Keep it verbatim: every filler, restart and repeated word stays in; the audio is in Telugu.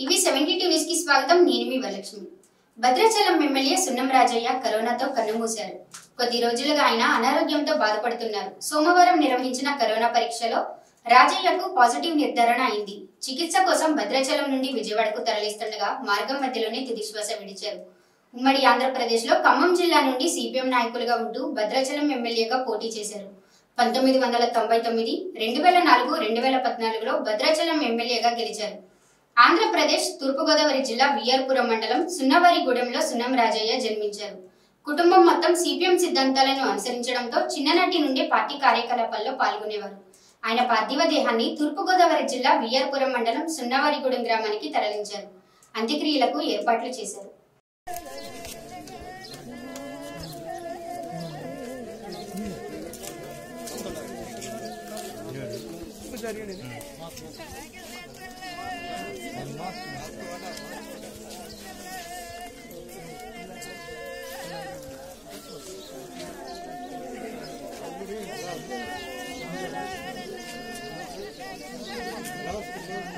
టీవీ సెవెంటీ టూ న్యూస్ కి స్వాగతం. నేను మీ వరలక్ష్మి. భద్రాచలం ఎమ్మెల్యే సున్నం రాజయ్య కరోనాతో కన్నుమూశారు. కొద్ది రోజులుగా ఆయన అనారోగ్యంతో బాధపడుతున్నారు. సోమవారం నిర్వహించిన కరోనా పరీక్షలో రాజయ్యకు పాజిటివ్ నిర్ధారణ అయింది. చికిత్స కోసం భద్రాచలం నుండి విజయవాడకు తరలిస్తుండగా మార్గం మధ్యలోనే తుదిశ్వాస విడిచారు. ఉమ్మడి ఆంధ్రప్రదేశ్ లో ఖమ్మం జిల్లా నుండి సిపిఎం నాయకులుగా ఉంటూ భద్రాచలం ఎమ్మెల్యేగా పోటీ చేశారు. పంతొమ్మిది వందల తొంభై తొమ్మిది రెండు వేల నాలుగు రెండు వేల పద్నాలుగులో భద్రాచలం ఎమ్మెల్యేగా గెలిచారు. ఆంధ్రప్రదేశ్ తూర్పుగోదావరి జిల్లా విఆర్పురం మండలం సున్నవారిగూడెంలో సున్నం రాజయ్య జన్మించారు. కుటుంబం మొత్తం సిపిఎం సిద్ధాంతాలను అనుసరించడంతో చిన్ననాటి నుండే పార్టీ కార్యకలాపాల్లో పాల్గొనేవారు. ఆయన పార్థివ దేహాన్ని తూర్పుగోదావరి జిల్లా విఆర్పురం మండలం సున్నవారిగూడెం గ్రామానికి తరలించారు. అంత్యక్రియలకు ఏర్పాట్లు చేశారు.